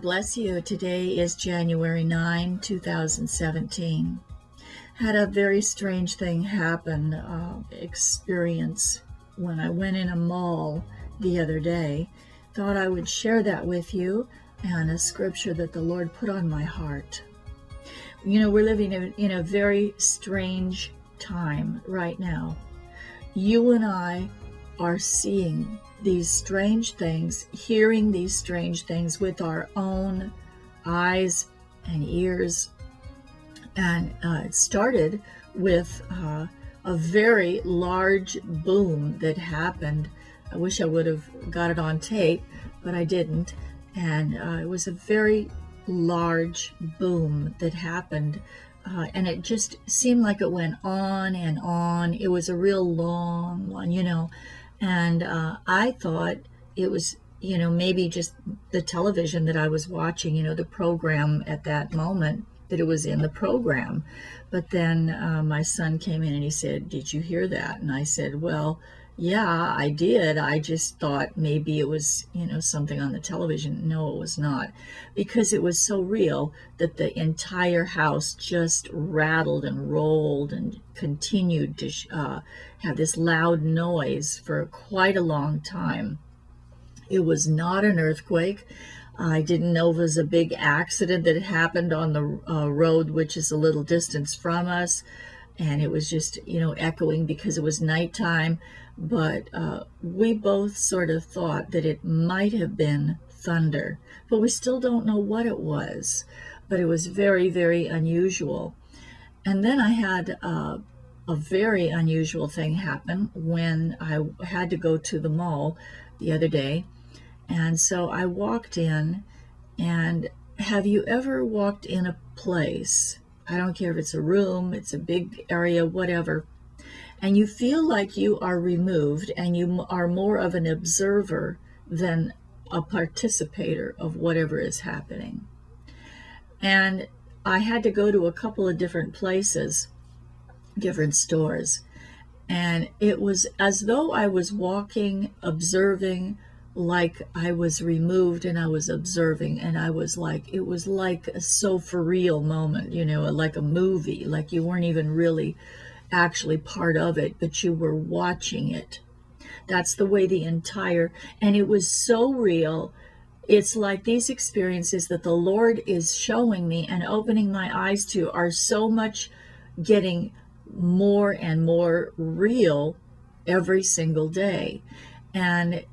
God bless you. Today is January 9, 2017. Had a very strange thing happen, experience, when I went in a mall the other day. Thought I would share that with you, and a scripture that the Lord put on my heart. You know, we're living in a very strange time right now. You and I are seeing these strange things, hearing these strange things with our own eyes and ears. And it started with a very large boom that happened. I wish I would have got it on tape, but I didn't. And it was a very large boom that happened. And it just seemed like it went on and on. It was a real long one, you know. And I thought it was, you know, maybe just the television that I was watching, you know, the program at that moment, that it was in the program. But then my son came in and he said, "Did you hear that?" And I said, "Well, yeah, I did. I just thought maybe it was, you know, something on the television." No, it was not, because it was so real that the entire house just rattled and rolled and continued to have this loud noise for quite a long time. It was not an earthquake. I didn't know if it was a big accident that happened on the road, which is a little distance from us. And it was just, you know, echoing because it was nighttime. But we both sort of thought that it might have been thunder, but we still don't know what it was. But it was very, very unusual. And then I had a very unusual thing happen when I had to go to the mall the other day. And so I walked in, and have you ever walked in a place? I don't care if it's a room, it's a big area, whatever. And you feel like you are removed and you are more of an observer than a participator of whatever is happening. And I had to go to a couple of different places, different stores. And it was as though I was walking, observing, like I was removed and I was observing, and I was like, it was like a so for real moment, you know, like a movie, like you weren't even really actually part of it, but you were watching it. That's the way the entire, and it was so real. It's like these experiences that the Lord is showing me and opening my eyes to are so much getting more and more real every single day. And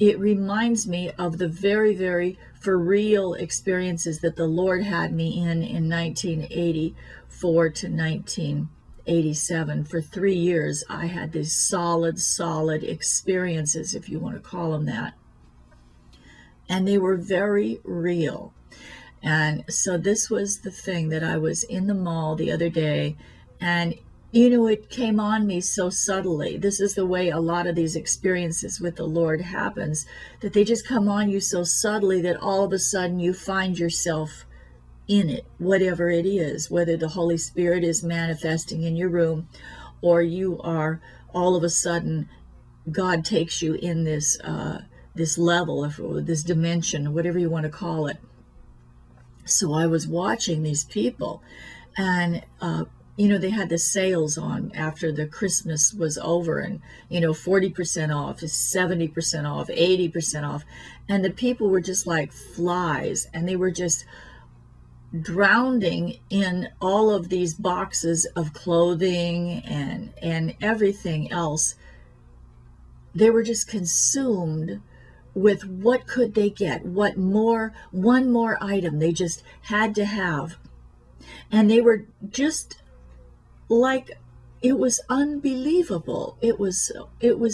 it reminds me of the very, very for real experiences that the Lord had me in 1984 to 1987. For 3 years, I had these solid experiences, if you want to call them that. And they were very real. And so this was the thing that I was in the mall the other day, and you know, it came on me so subtly. This is the way a lot of these experiences with the Lord happens, that they just come on you so subtly that all of a sudden you find yourself in it, whatever it is, whether the Holy Spirit is manifesting in your room, or you are all of a sudden, God takes you in this, this level, or this dimension, whatever you want to call it. So I was watching these people, and you know, they had the sales on after the Christmas was over, and, you know, 40% off, 70% off, 80% off. And the people were just like flies, and they were just drowning in all of these boxes of clothing and everything else. They were just consumed with what could they get, what more, one more item they just had to have. And they were just like, it was unbelievable. It was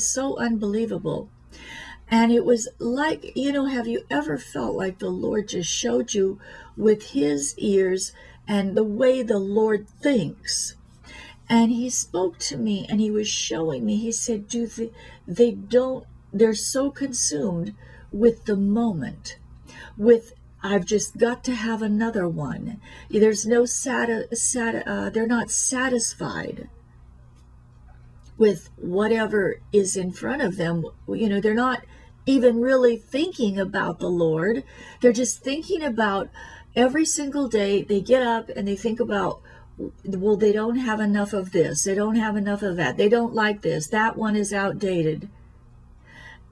so unbelievable. And it was like, you know, have you ever felt like the Lord just showed you with his ears and the way the Lord thinks? And he spoke to me, and he was showing me. He said, they're so consumed with the moment, with I've just got to have another one. There's no they're not satisfied with whatever is in front of them. You know, they're not even really thinking about the Lord. They're just thinking about every single day they get up and they think about, well, they don't have enough of this. They don't have enough of that. They don't like this. That one is outdated.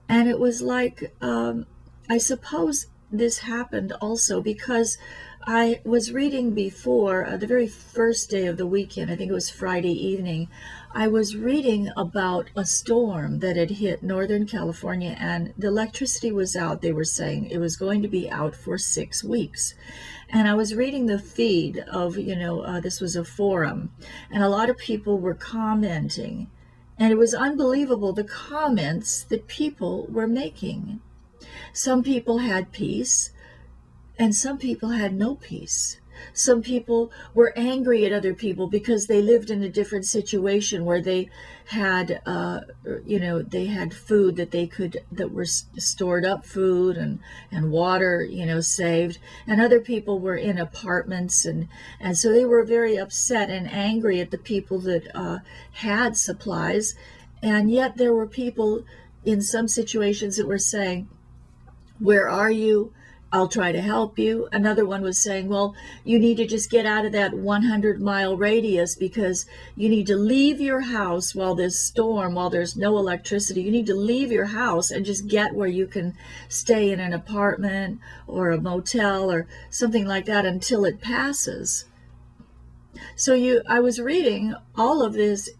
And it was like, I suppose this happened also because I was reading before, the very first day of the weekend, I think it was Friday evening, I was reading about a storm that had hit Northern California, and the electricity was out. They were saying it was going to be out for 6 weeks. And I was reading the feed of, this was a forum, and a lot of people were commenting. And it was unbelievable, the comments that people were making. Some people had peace, and some people had no peace. Some people were angry at other people because they lived in a different situation where they had, they had food that they could, that were stored up food and water, saved. And other people were in apartments. And so they were very upset and angry at the people that had supplies. And yet there were people in some situations that were saying, "Where are you? I'll try to help you." Another one was saying, well, you need to just get out of that 100-mile radius because you need to leave your house while this storm, while there's no electricity. You need to leave your house and just get where you can stay in an apartment or a motel or something like that until it passes. So I was reading all of this,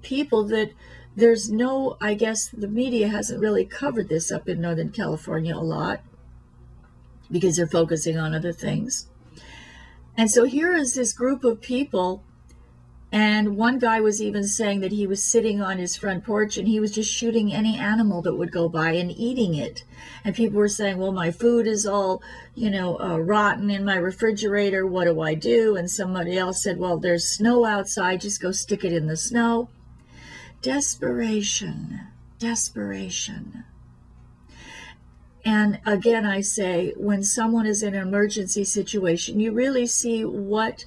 people that there's no, I guess the media hasn't really covered this up in Northern California a lot, because they're focusing on other things. And so here is this group of people, and one guy was even saying that he was sitting on his front porch and he was just shooting any animal that would go by and eating it. And people were saying, well, my food is all, rotten in my refrigerator. What do I do? And somebody else said, well, there's snow outside. Just go stick it in the snow. Desperation, desperation. And again, I say, when someone is in an emergency situation, you really see what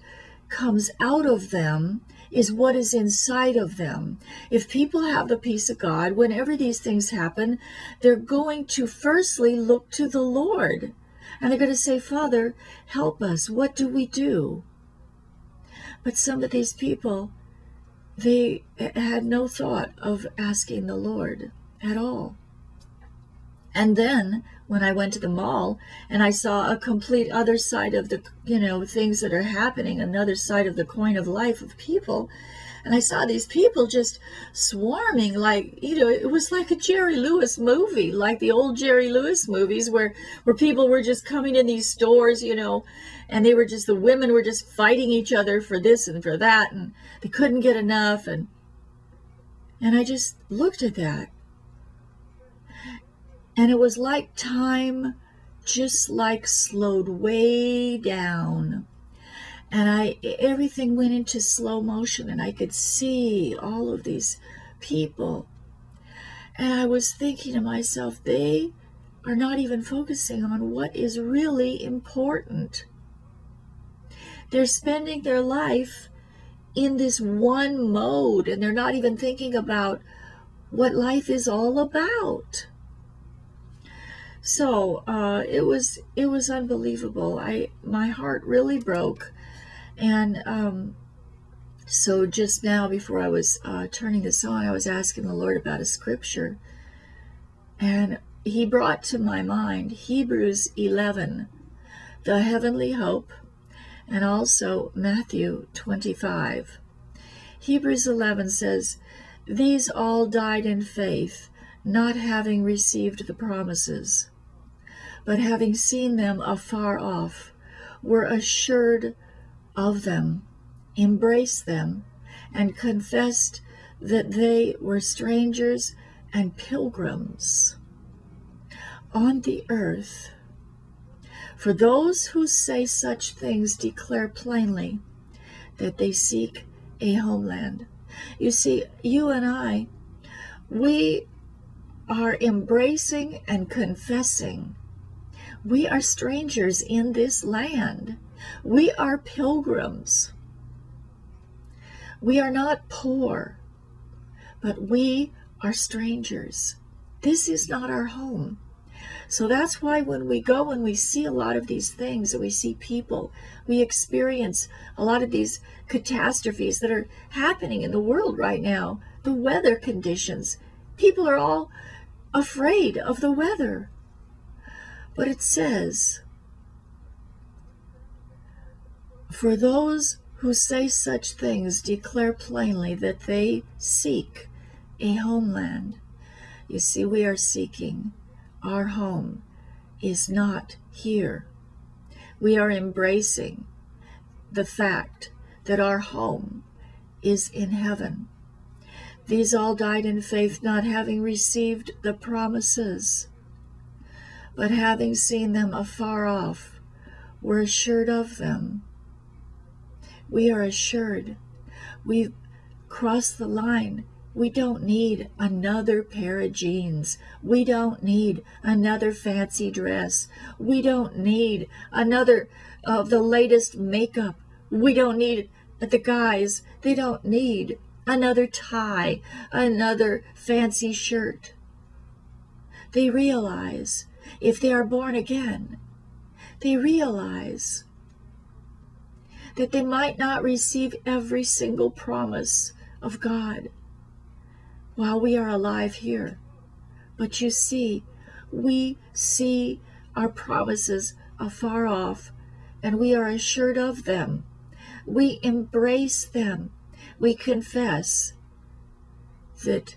comes out of them is what is inside of them. If people have the peace of God, whenever these things happen, they're going to firstly look to the Lord. And they're going to say, Father, help us. What do we do? But some of these people, they had no thought of asking the Lord at all. And then when I went to the mall and I saw a complete other side of the, things that are happening, another side of the coin of life of people. And I saw these people just swarming like, it was like a Jerry Lewis movie, like the old Jerry Lewis movies where people were just coming in these stores, and they were just, the women were just fighting each other for this and for that. And they couldn't get enough. And I just looked at that. And it was like time just like slowed way down. And everything went into slow motion, and I could see all of these people. And I was thinking to myself, they are not even focusing on what is really important. They're spending their life in this one mode, and they're not even thinking about what life is all about. So it was unbelievable. My heart really broke. And so just now before I was turning this on, I was asking the Lord about a scripture. And he brought to my mind Hebrews 11, the heavenly hope, and also Matthew 25. Hebrews 11 says, "These all died in faith, not having received the promises, but having seen them afar off, were assured of them, embraced them, and confessed that they were strangers and pilgrims on the earth. For those who say such things declare plainly that they seek a homeland." You see, you and I, we are embracing and confessing. We are strangers in this land. We are pilgrims. We are not poor, but we are strangers This is not our home. So that's why when we go and we see a lot of these things, and we see people, we experience a lot of these catastrophes that are happening in the world right now, the weather conditions, people are all afraid of the weather. But it says, for those who say such things declare plainly that they seek a homeland. You see, we are seeking. Our home is not here. We are embracing the fact that our home is in heaven. These all died in faith, not having received the promises, but having seen them afar off, were assured of them. We are assured. We've crossed the line. We don't need another pair of jeans. We don't need another fancy dress. We don't need another of the latest makeup. We don't need the guys. They don't need another tie, another fancy shirt. They realize, if they are born again, they realize that they might not receive every single promise of God while we are alive here. But you see, we see our promises afar off, and we are assured of them. We embrace them. We confess that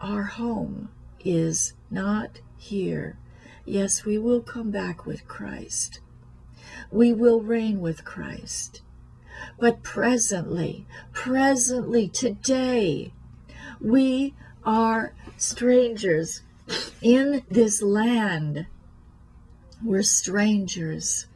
our home is not here. Yes, we will come back with Christ. We will reign with Christ. But presently, today, we are strangers in this land. We're strangers.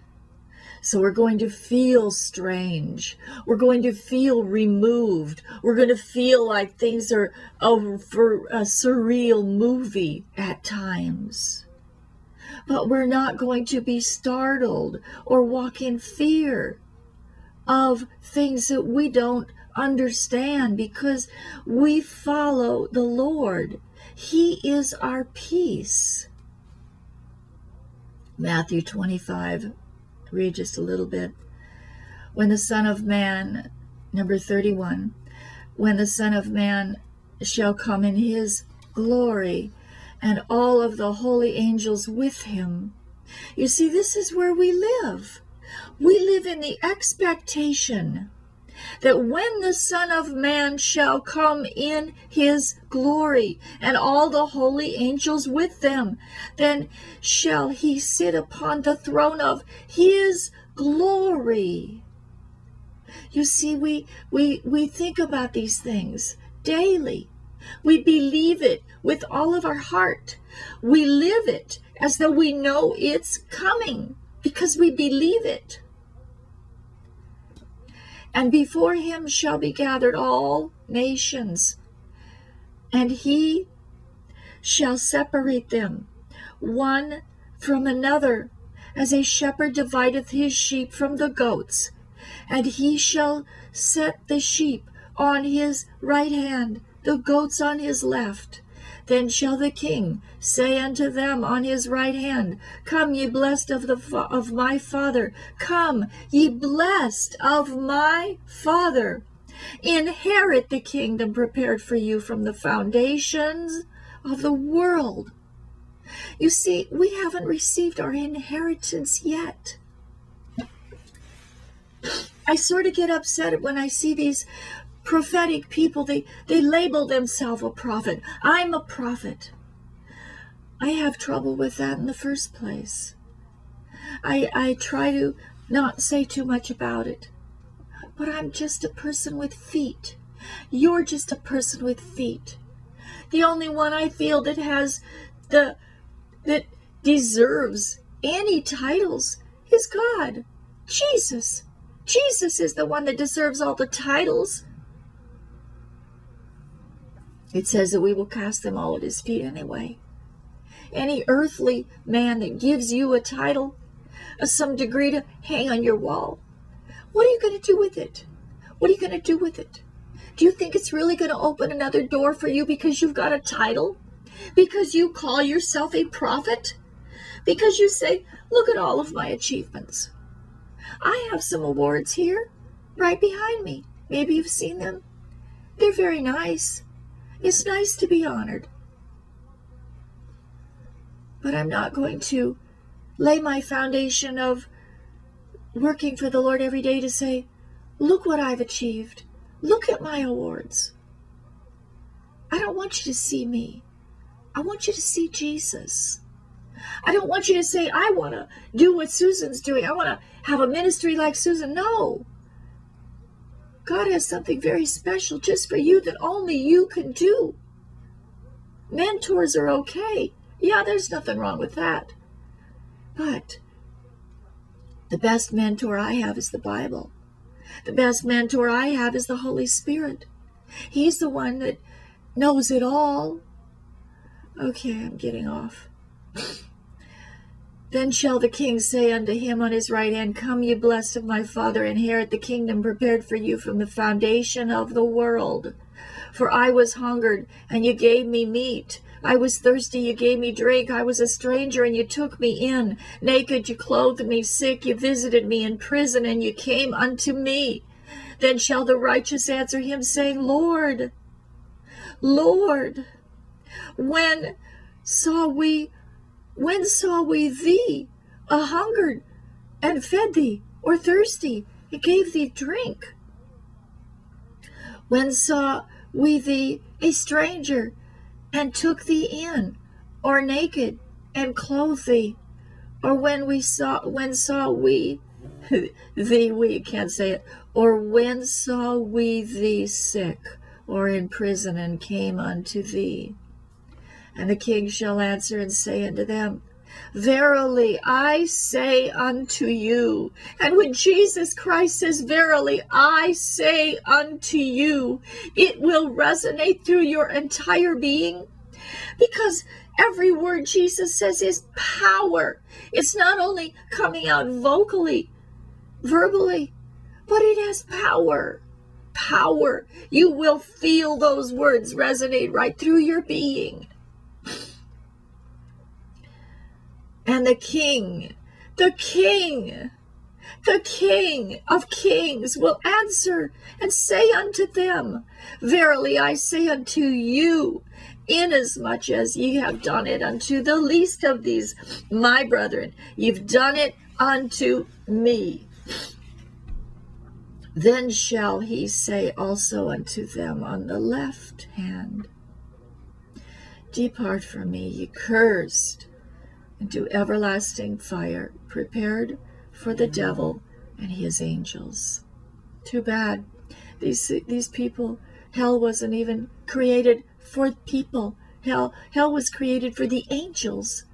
So we're going to feel strange. We're going to feel removed. We're going to feel like things are for a surreal movie at times. But we're not going to be startled or walk in fear of things that we don't understand, because we follow the Lord. He is our peace. Matthew 25, read just a little bit. When the Son of Man, number 31, when the Son of Man shall come in his glory, and all of the holy angels with him. You see, this is where we live. We live in the expectation that when the Son of Man shall come in his glory, and all the holy angels with them, then shall he sit upon the throne of his glory. You see, we think about these things daily. We believe it with all of our heart. We live it as though we know it's coming, because we believe it. And before him shall be gathered all nations, and he shall separate them one from another, as a shepherd divideth his sheep from the goats. And he shall set the sheep on his right hand, the goats on his left. Then shall the King say unto them on his right hand, Come, ye blessed of my Father. Come, ye blessed of my Father. Inherit the kingdom prepared for you from the foundations of the world. You see, we haven't received our inheritance yet. I sort of get upset when I see these prophetic people. They label themselves a prophet. I'm a prophet. I have trouble with that in the first place. I try to not say too much about it. But I'm just a person with feet. You're just a person with feet. The only one I feel that has that deserves any titles is God. Jesus. Jesus is the one that deserves all the titles. It says that we will cast them all at his feet anyway. Any earthly man that gives you a title of some degree to hang on your wall, what are you going to do with it? What are you going to do with it? Do you think it's really going to open another door for you because you've got a title? Because you call yourself a prophet? Because you say, look at all of my achievements. I have some awards here, right behind me. Maybe you've seen them. They're very nice. It's nice to be honored. But I'm not going to lay my foundation of working for the Lord every day to say, look what I've achieved. Look at my awards. I don't want you to see me. I want you to see Jesus. I don't want you to say, I want to do what Susan's doing. I want to have a ministry like Susan. No. God has something very special just for you that only you can do. Mentors are okay. Yeah, there's nothing wrong with that. But the best mentor I have is the Bible. The best mentor I have is the Holy Spirit. He's the one that knows it all. Okay, I'm getting off. Then shall the king say unto him on his right hand, come, ye blessed of my Father, inherit the kingdom prepared for you from the foundation of the world. For I was hungered, and you gave me meat. I was thirsty, you gave me drink. I was a stranger, and you took me in. Naked, you clothed me. Sick, you visited me. In prison, and you came unto me. Then shall the righteous answer him, saying, Lord, Lord, when saw we thee a hungered, and fed thee, or thirsty, and gave thee drink? When saw we thee a stranger, and took thee in, or naked, and clothed thee? Or when saw we thee, we can't say it, or when saw we thee sick, or in prison, and came unto thee? And the king shall answer and say unto them, verily I say unto you. And when Jesus Christ says, verily I say unto you, it will resonate through your entire being, because every word Jesus says is power. It's not only coming out vocally, verbally, but it has power. Power. You will feel those words resonate right through your being. And the King of kings will answer and say unto them, verily I say unto you, inasmuch as ye have done it unto the least of these, my brethren, you've done it unto me. Then shall he say also unto them on the left hand, depart from me, ye cursed, into everlasting fire, prepared for the devil and his angels. Too bad. These people, hell wasn't even created for people. Hell was created for the angels,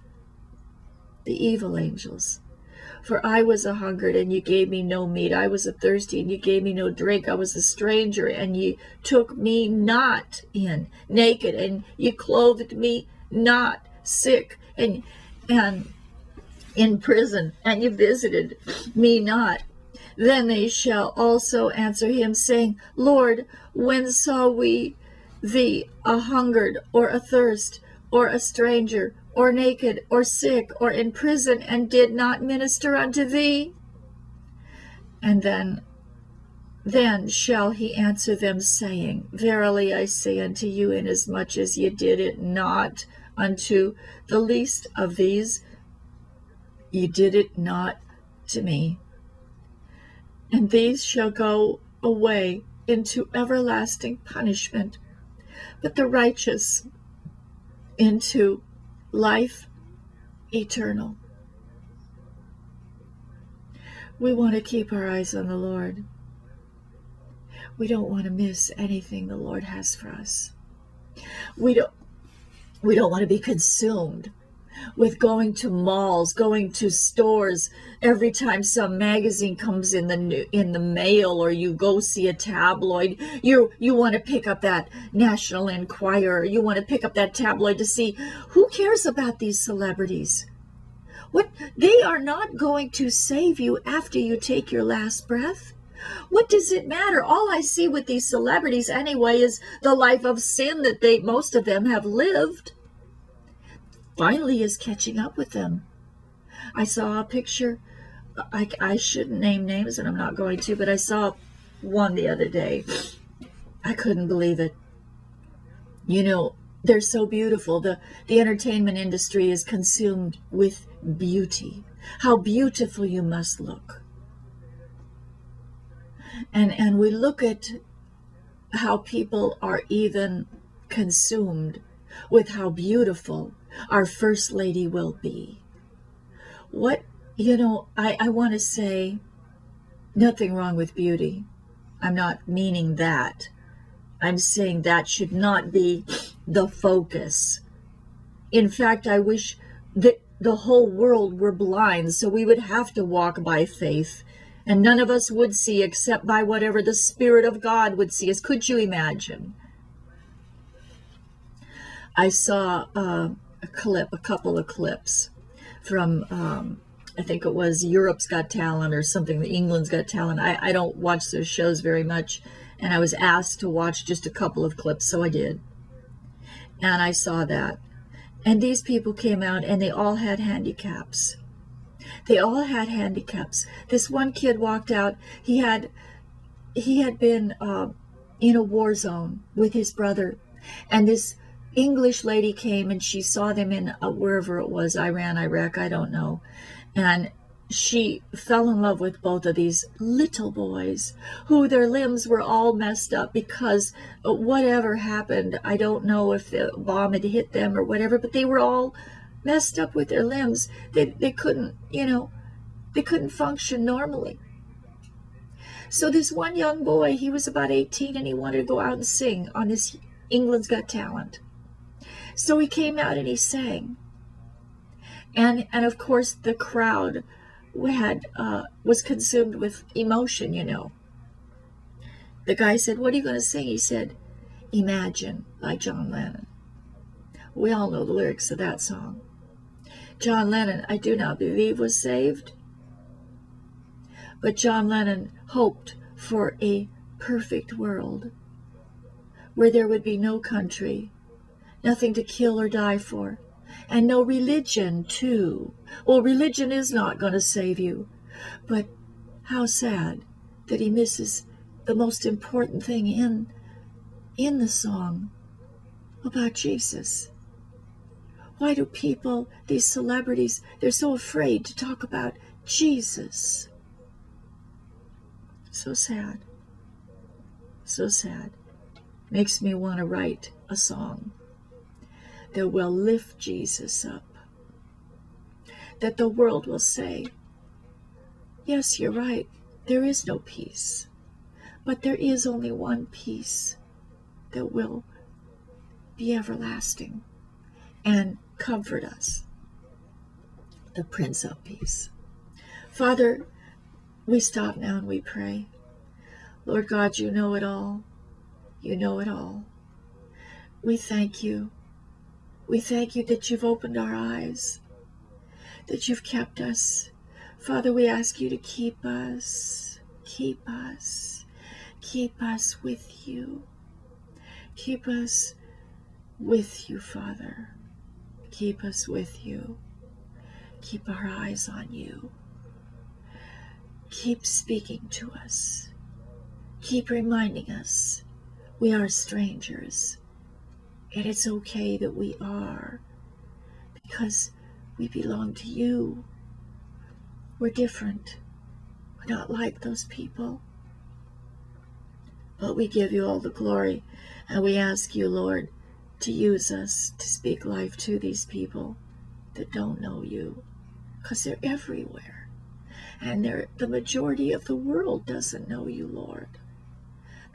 the evil angels. For I was a hungered, and you gave me no meat. I was a thirsty, and you gave me no drink. I was a stranger, and you took me not in. Naked, and you clothed me not. Sick, and in prison, and you visited me not. Then they shall also answer him, saying, Lord, when saw we thee a hungered, or a thirst, or a stranger, or naked, or sick, or in prison, and did not minister unto thee? And then shall he answer them, saying, verily I say unto you, inasmuch as ye did it not unto the least of these, ye did it not to me. And these shall go away into everlasting punishment, but the righteous into life eternal. We want to keep our eyes on the Lord. We don't want to miss anything the Lord has for us. We don't want to be consumed with going to malls, going to stores every time some magazine comes in the mail, or you go see a tabloid. You want to pick up that National Enquirer. You want to pick up that tabloid to see who cares about these celebrities. What, they are not going to save you after you take your last breath. What does it matter? All I see with these celebrities anyway is the life of sin that most of them have lived. finally is catching up with them. I saw a picture, I shouldn't name names and I'm not going to, but I saw one the other day. I couldn't believe it. You know, they're so beautiful. The entertainment industry is consumed with beauty. How beautiful you must look. And we look at how people are even consumed with how beautiful our First Lady will be. What, you know, I want to say nothing wrong with beauty. I'm not meaning that. I'm saying that should not be the focus. In fact, I wish that the whole world were blind, so we would have to walk by faith, and none of us would see except by whatever the Spirit of God would see us. Could you imagine? I saw a clip, a couple of clips from, I think it was Europe's Got Talent or something, England's Got Talent. I don't watch those shows very much, and I was asked to watch just a couple of clips, so I did. And I saw that. And these people came out, and they all had handicaps. They all had handicaps. This one kid walked out. He had been in a war zone with his brother, and this English lady came and she saw them in wherever it was, Iran, Iraq, I don't know. And she fell in love with both of these little boys who their limbs were all messed up because whatever happened. I don't know if the bomb had hit them or whatever, but they were all messed up with their limbs. They couldn't, you know, they couldn't function normally. So this one young boy, he was about 18 and he wanted to go out and sing on this England's Got Talent. So he came out and he sang. And of course the crowd was consumed with emotion, you know. The guy said, "What are you going to sing?" He said, "Imagine" by John Lennon. We all know the lyrics of that song. John Lennon, I do not believe, was saved. But John Lennon hoped for a perfect world where there would be no country, nothing to kill or die for, and no religion, too. Well, religion is not going to save you. But how sad that he misses the most important thing in the song about Jesus. Why do people, these celebrities, they're so afraid to talk about Jesus? So sad. So sad. Makes me want to write a song that will lift Jesus up, that the world will say, yes, you're right, there is no peace, but there is only one peace that will be everlasting and comfort us, the Prince of Peace. Father, we stop now and we pray. Lord God, you know it all. You know it all. We thank you. We thank you that you've opened our eyes, that you've kept us. Father, we ask you to keep us with you. Keep us with you, Father. Keep us with you. Keep our eyes on you. Keep speaking to us. Keep reminding us we are strangers. And it's okay that we are, because we belong to you. We're different. We're not like those people. But we give you all the glory, and we ask you, Lord, to use us to speak life to these people that don't know you, because they're everywhere. And the majority of the world doesn't know you, Lord.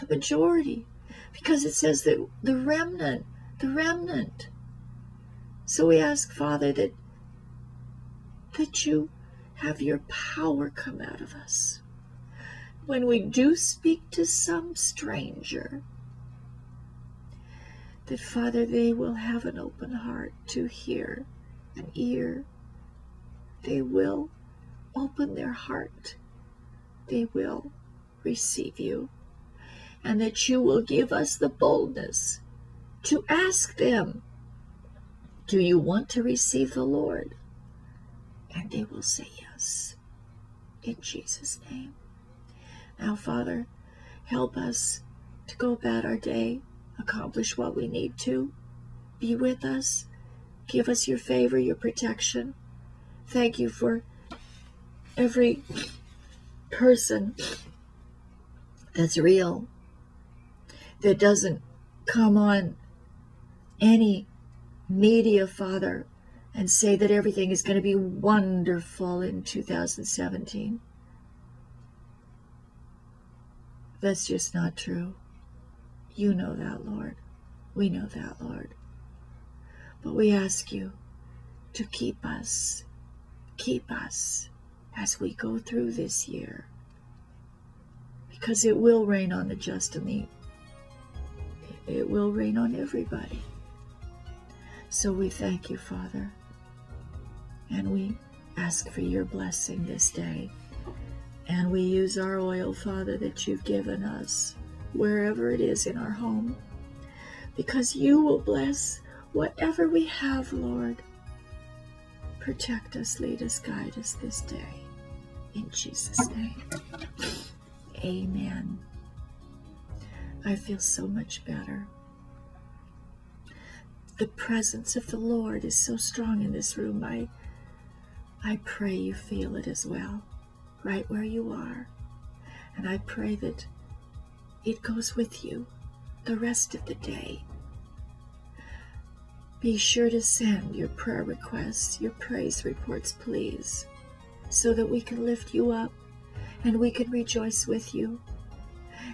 The majority, because it says that the remnant, the remnant. So we ask, Father, that you have your power come out of us. When we do speak to some stranger, that, Father, they will have an open heart to hear, an ear. They will open their heart. They will receive you. And that you will give us the boldness to ask them Do you want to receive the Lord? And they will say yes, in Jesus' name. Now, Father, help us to go about our day, accomplish what we need to, be with us, give us your favor, your protection. Thank you for every person that's real, that doesn't come on any media, Father, and say that everything is going to be wonderful in 2017. That's just not true. You know that, Lord. We know that, Lord. But we ask you to keep us as we go through this year, because it will rain on the just and the, it will rain on everybody. So we thank you, Father, and we ask for your blessing this day. And we use our oil, Father, that you've given us, wherever it is in our home, because you will bless whatever we have, Lord. Protect us, lead us, guide us this day. In Jesus' name, amen. I feel so much better. The presence of the Lord is so strong in this room. I pray you feel it as well, right where you are. And I pray that it goes with you the rest of the day. Be sure to send your prayer requests, your praise reports, please, so that we can lift you up and we can rejoice with you.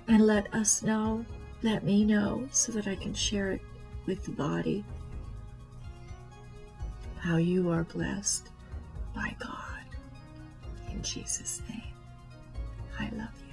And let us know, let me know, so that I can share it with the body, how you are blessed by God. In Jesus' name, I love you.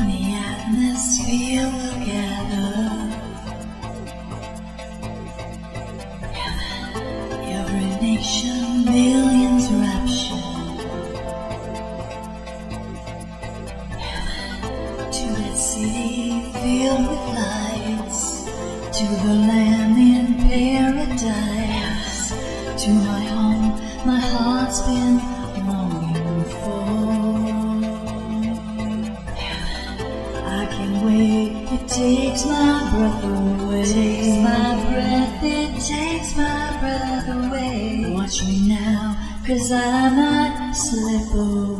in the atmosphere will gather. Heaven, every nation, millions rapture. Heaven, to that city filled with lights, to the land in paradise, to my home, my heart's been longing for. I can't wait, it takes my breath away. It takes my breath, it takes my breath away. Watch me now, 'cause I might slip away.